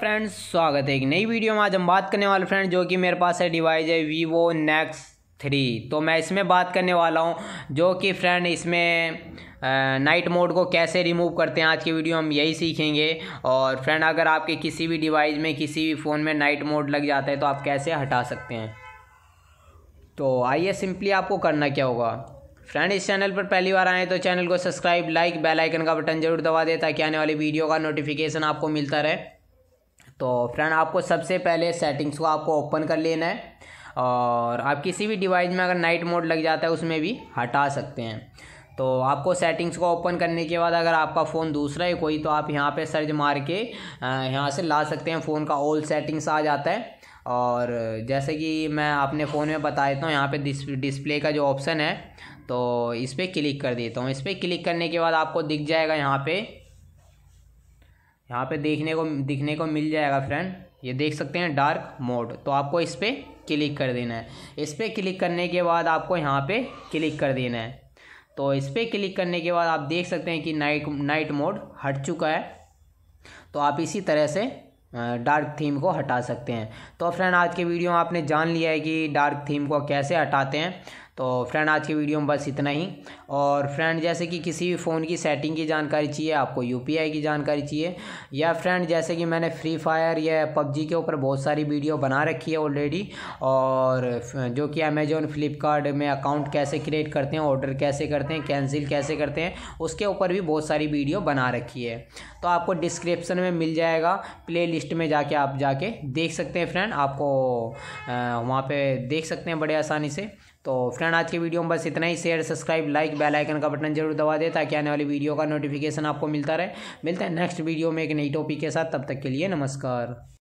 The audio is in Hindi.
फ्रेंड्स स्वागत है एक नई वीडियो में। आज हम बात करने वाले फ्रेंड जो कि मेरे पास है डिवाइस है Vivo Nex 3। तो मैं इसमें बात करने वाला हूं जो कि फ्रेंड इसमें नाइट मोड को कैसे रिमूव करते हैं। आज की वीडियो हम यही सीखेंगे। और फ्रेंड अगर आपके किसी भी डिवाइस में किसी भी फ़ोन में नाइट मोड लग जाता है तो आप कैसे हटा सकते हैं। तो आइए सिंपली आपको करना क्या होगा। फ्रेंड इस चैनल पर पहली बार आए तो चैनल को सब्सक्राइब लाइक बेल आइकन का बटन जरूर दबा दें ताकि आने वाली वीडियो का नोटिफिकेशन आपको मिलता रहे। तो फ्रेंड आपको सबसे पहले सेटिंग्स को आपको ओपन कर लेना है और आप किसी भी डिवाइस में अगर नाइट मोड लग जाता है उसमें भी हटा सकते हैं। तो आपको सेटिंग्स को ओपन करने के बाद अगर आपका फ़ोन दूसरा है कोई तो आप यहाँ पे सर्च मार के यहाँ से ला सकते हैं। फ़ोन का ऑल सेटिंग्स आ जाता है और जैसे कि मैं अपने फ़ोन में बता देता हूँ यहाँ पे डिस्प्ले का जो ऑप्शन है तो इस पर क्लिक कर देता हूँ। इस पर क्लिक करने के बाद आपको दिख जाएगा यहाँ पे दिखने को मिल जाएगा फ्रेंड, ये देख सकते हैं डार्क मोड। तो आपको इस पर क्लिक कर देना है। इस पर क्लिक करने के बाद आपको यहाँ पे क्लिक कर देना है। तो इस पर क्लिक करने के बाद आप देख सकते हैं कि नाइट मोड हट चुका है। तो आप इसी तरह से डार्क थीम को हटा सकते हैं। तो फ्रेंड आज के वीडियो में आपने जान लिया है कि डार्क थीम को कैसे हटाते हैं। तो फ्रेंड आज की वीडियो में बस इतना ही। और फ्रेंड जैसे कि किसी भी फ़ोन की सेटिंग की जानकारी चाहिए आपको, यूपीआई की जानकारी चाहिए, या फ्रेंड जैसे कि मैंने फ्री फायर या पबजी के ऊपर बहुत सारी वीडियो बना रखी है ऑलरेडी, और जो कि अमेजॉन फ्लिपकार्ट में अकाउंट कैसे क्रिएट करते हैं, ऑर्डर कैसे करते हैं, कैंसिल कैसे करते हैं, उसके ऊपर भी बहुत सारी वीडियो बना रखी है। तो आपको डिस्क्रिप्सन में मिल जाएगा, प्ले लिस्ट में जाके आप जाके देख सकते हैं फ्रेंड, आपको वहाँ पर देख सकते हैं बड़े आसानी से। तो फ्रेंड आज के वीडियो में बस इतना ही। Share subscribe like bell icon का बटन जरूर दबा दें ताकि आने वाली वीडियो का नोटिफिकेशन आपको मिलता रहे। मिलते हैं नेक्स्ट वीडियो में एक नई टॉपिक के साथ, तब तक के लिए नमस्कार।